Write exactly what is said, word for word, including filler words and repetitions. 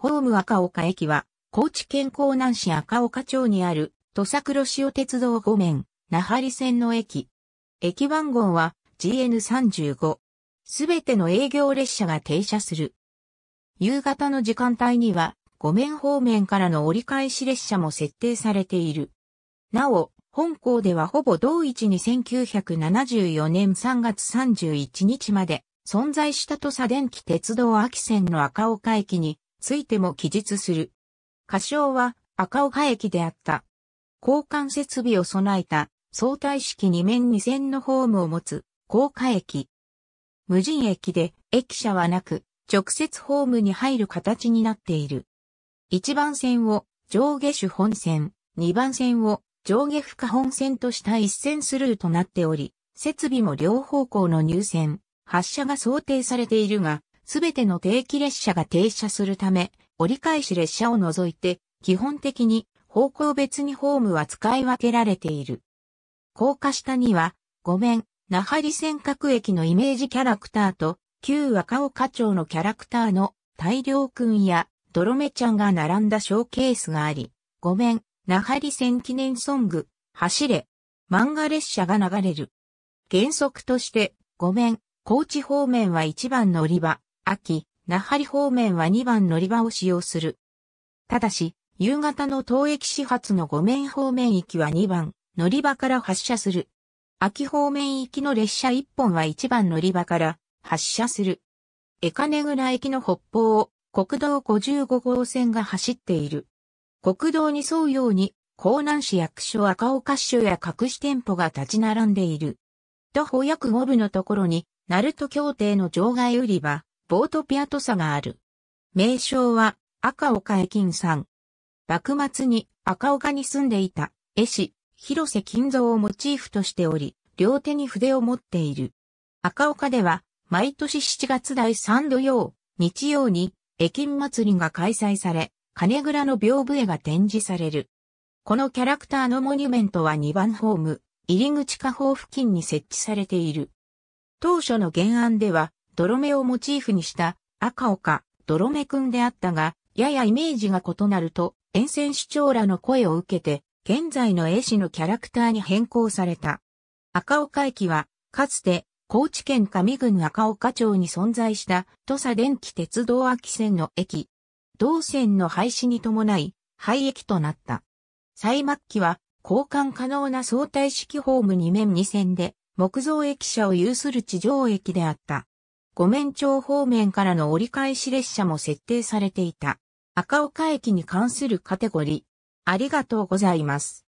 ホーム赤岡駅は、高知県香南市赤岡町にある、土佐くろしお鉄道方面、奈半利線の駅。駅番号は ジーエヌさんじゅうご。すべての営業列車が停車する。夕方の時間帯には、後免方面からの折り返し列車も設定されている。なお、本校ではほぼ同一にせんきゅうひゃくななじゅうよねんさんがつさんじゅういちにちまで存在した土佐電気鉄道秋線の赤岡駅についても記述する。仮称は赤岡駅であった。交換設備を備えた相対式に面に線のホームを持つ高架駅。無人駅で駅舎はなく直接ホームに入る形になっている。いちばん線を上下主本線、にばん線を上下負荷本線とした一線スルーとなっており、設備も両方向の入線、発車が想定されているが、すべての定期列車が停車するため、折り返し列車を除いて、基本的に方向別にホームは使い分けられている。高架下には、後免、奈半利線各駅のイメージキャラクターと、旧赤岡町のキャラクターの大良くんやどろめちゃんが並んだショーケースがあり、後免、奈半利線記念ソング、走れ、漫画列車が流れる。原則として、後免、高知方面はいちばん乗り場、秋、奈半利方面はにばん乗り場を使用する。ただし、夕方の当駅始発の後免方面行きはにばん乗り場から発車する。秋方面行きの列車いっぽんはいちばん乗り場から発車する。江金倉駅の北方を国道ごじゅうごごうせんが走っている。国道に沿うように、香南市役所赤岡支所や各支店舗が立ち並んでいる。徒歩約ごふんのところに、鳴門競艇の場外売り場、ボートピア土佐がある。名称は、赤岡絵金さん。幕末に赤岡に住んでいた、絵師、広瀬金蔵をモチーフとしており、両手に筆を持っている。赤岡では、毎年しちがつだいさん土曜、日曜に、絵金祭りが開催され、金倉の屏風絵が展示される。このキャラクターのモニュメントはにばんホーム、入り口下方付近に設置されている。当初の原案では、泥目をモチーフにした赤岡、泥目くんであったが、ややイメージが異なると、沿線市長らの声を受けて、現在の絵師のキャラクターに変更された。赤岡駅は、かつて、高知県上郡赤岡町に存在した、土佐電気鉄道秋線の駅。同線の廃止に伴い、廃駅となった。最末期は、交換可能な相対式ホームに面に線で、木造駅舎を有する地上駅であった。後免町方面からの折り返し列車も設定されていた。赤岡駅に関するカテゴリー。ありがとうございます。